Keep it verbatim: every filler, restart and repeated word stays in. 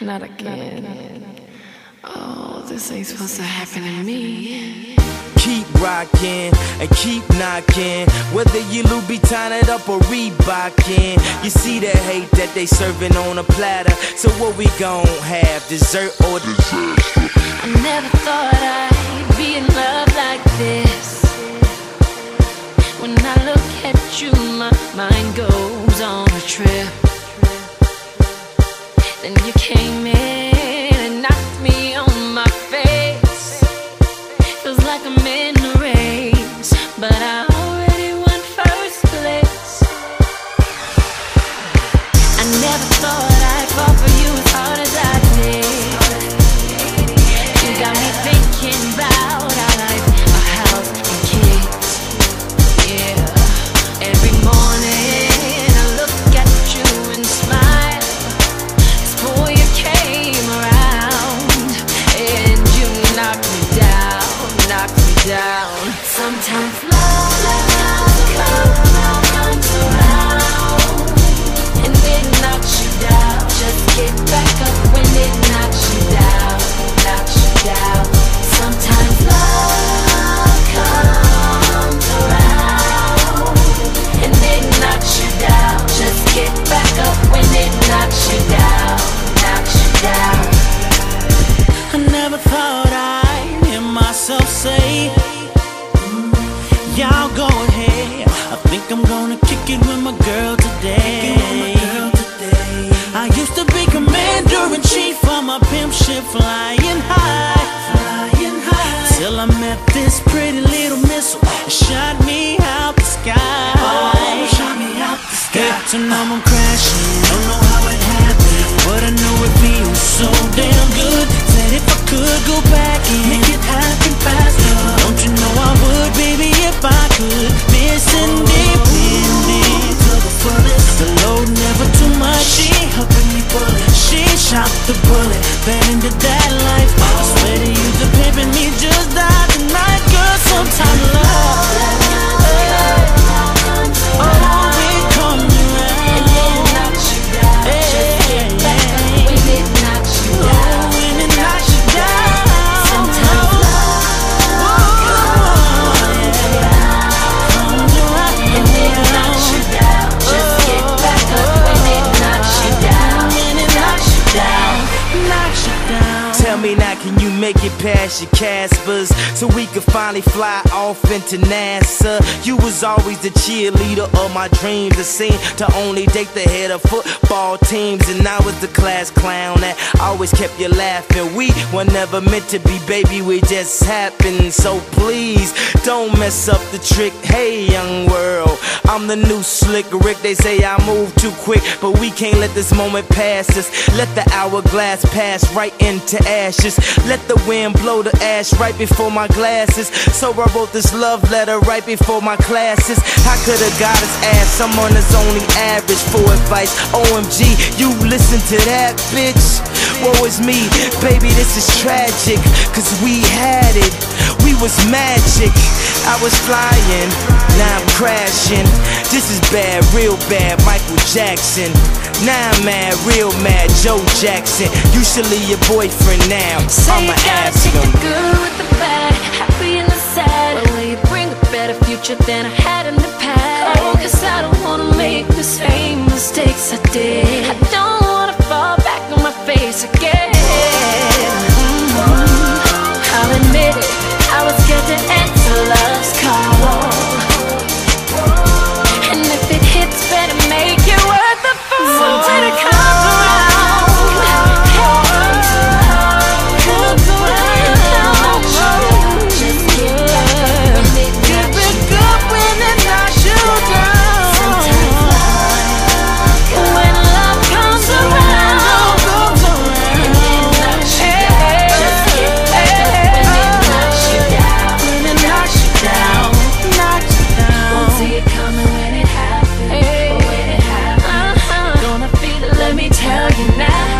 Not again. Oh, this ain't supposed to happen to me. Keep rockin' and keep knockin', whether you Louie Vuitton it up or Reebokin'. You see the hate that they serving on a platter, so what we gon' have, dessert or disaster? I never thought I'd be in love like this. When I look at you, my mind goes on a trip. Then you came in and knocked me on my face. Feels like I'm in the race, but I already won first place. I never thought I'd fall for you as hard as I did. You got me thinking about our life, a house and kids. Yeah, every morning I look at you and smile. It's for you came around and you knocked me down, knocked me down. Sometimes love, love, love comes, love comes around and it knocks you down. Just get back up when it knocks you down, knocks you down. Sometimes love comes around and it knocks you down. Just get back up when it knocks you down, knocks you down. I never thought I'd hear myself say, y'all go ahead, I think I'm gonna kick it with my girl today. I used to be commander in chief on my pimp ship, flying high, till I met this pretty little missile that shot me out the sky. Oh, shot me out the sky. Up to now I'm crashing, don't know how it happened, but I know it feels so damn good. Said if I could go back and make it happen faster, don't you know I would, baby, if I could. Missing independent to the fullest, the load never too much. She helping me pull it, she shot the bullet, bad into that life. I swear to you, the pimp in me just died tonight, girl. Sometimes love, oh, it comes around and it knocks you down. Just get back up when it knocks you down. Now can you make it past your Caspers, so we could finally fly off into NASA? You was always the cheerleader of my dreams. It seemed to only date the head of football teams. And I was the class clown that always kept you laughing. We were never meant to be, baby, we just happened. So please, don't mess up the trick. Hey, young world, I'm the new Slick Rick. They say I move too quick, but we can't let this moment pass us. Let the hourglass pass right into ash. Let the wind blow the ash right before my glasses. So I wrote this love letter right before my classes. I could have got his ass, someone that's only average for advice. O M G, you listen to that, bitch. Woe is me, baby, this is tragic, cause we had it, we was magic. I was flying, now I'm crashing. This is bad, real bad, Michael Jackson. Now I'm mad, real mad, Joe Jackson. You should leave your boyfriend now. So I'ma you gotta ask take them. The good with the bad, happy and the sad. Well, will you bring a better future than I had in the past? Oh, cause I don't wanna make the same mistakes I did. I don't wanna fall back on my face again. Mm-hmm. I'll admit it, I was scared to answer love's call. And if it hits, better make it worth the fall. Sometimes it comes around. Now